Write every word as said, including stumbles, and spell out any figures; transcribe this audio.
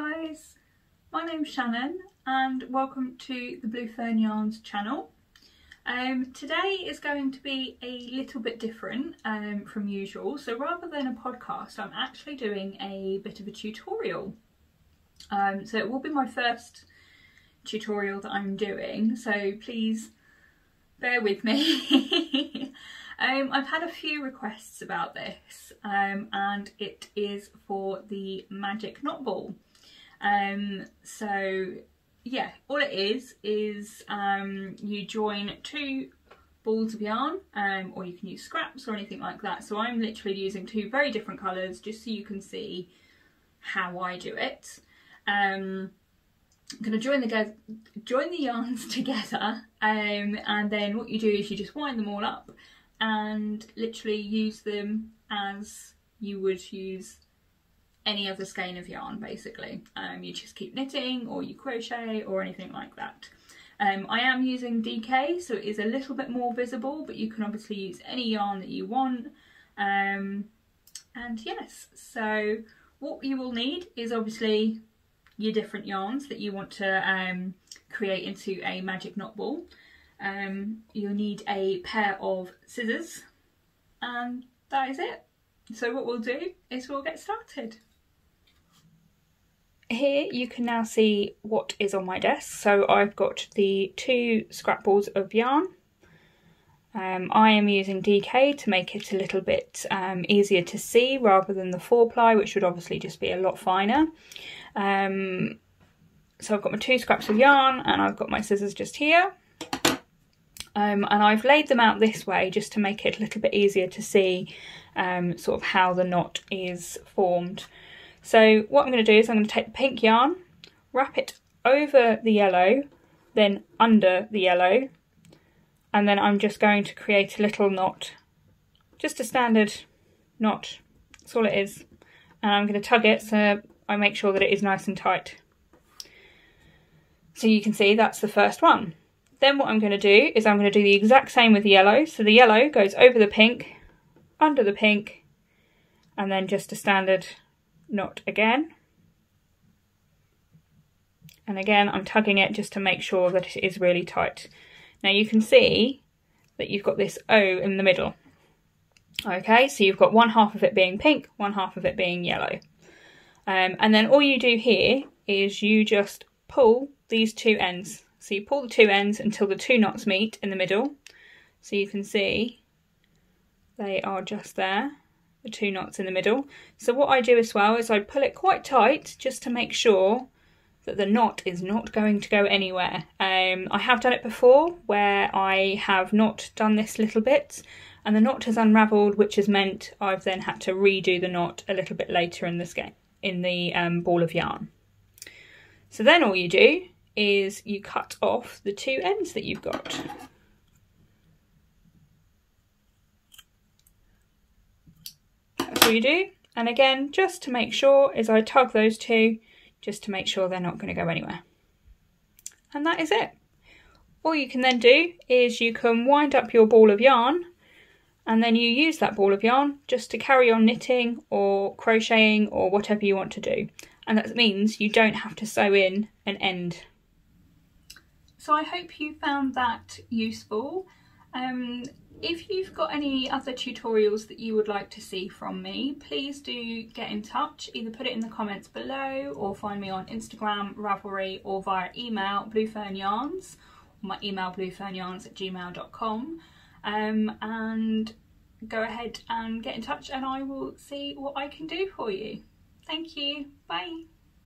guys, my name's Shannon and welcome to the Blue Fern Yarns channel. Um, today is going to be a little bit different um, from usual, so rather than a podcast I'm actually doing a bit of a tutorial. Um, so it will be my first tutorial that I'm doing, so please bear with me. Um, I've had a few requests about this um, and it is for the magic knot ball. Um, so yeah, all it is is um, you join two balls of yarn, um, or you can use scraps or anything like that. So I'm literally using two very different colours just so you can see how I do it. Um, I'm going to join the, join the yarns together, um, and then what you do is you just wind them all up and literally use them as you would use any other skein of yarn, basically. Um, you just keep knitting or you crochet or anything like that. Um, I am using D K, so it is a little bit more visible, but you can obviously use any yarn that you want. Um, and yes, so what you will need is obviously your different yarns that you want to um, create into a magic knot ball. Um, you'll need a pair of scissors, and that is it. So what we'll do is we'll get started. Here you can now see what is on my desk. So I've got the two scrap balls of yarn. Um, I am using D K to make it a little bit um, easier to see rather than the four ply, which would obviously just be a lot finer. Um, so I've got my two scraps of yarn and I've got my scissors just here. Um, and I've laid them out this way just to make it a little bit easier to see um, sort of how the knot is formed. So what I'm going to do is I'm going to take the pink yarn, wrap it over the yellow, then under the yellow, and then I'm just going to create a little knot, just a standard knot, that's all it is. And I'm going to tug it so I make sure that it is nice and tight. So you can see that's the first one. Then what I'm going to do is I'm going to do the exact same with the yellow. So the yellow goes over the pink, under the pink, and then just a standard knot again. And again, I'm tugging it just to make sure that it is really tight. Now you can see that you've got this O in the middle. Okay, so you've got one half of it being pink, one half of it being yellow. Um, and then all you do here is you just pull these two ends. So you pull the two ends until the two knots meet in the middle. So you can see they are just there, the two knots in the middle. So what I do as well is I pull it quite tight just to make sure that the knot is not going to go anywhere. Um, I have done it before where I have not done this little bit and the knot has unravelled, which has meant I've then had to redo the knot a little bit later in the, skein, in the um, ball of yarn. So then all you do is you cut off the two ends that you've got. That's all you do, and again, just to make sure is I tug those two just to make sure they're not going to go anywhere. And that is it. All you can then do is you can wind up your ball of yarn and then you use that ball of yarn just to carry on knitting or crocheting or whatever you want to do. And that means you don't have to sew in an end. So I hope you found that useful. Um, if you've got any other tutorials that you would like to see from me, please do get in touch. Either put it in the comments below or find me on Instagram, Ravelry, or via email, Blue Fern Yarns, or my email blue fern yarns at gmail dot com. Um, and go ahead and get in touch and I will see what I can do for you. Thank you. Bye.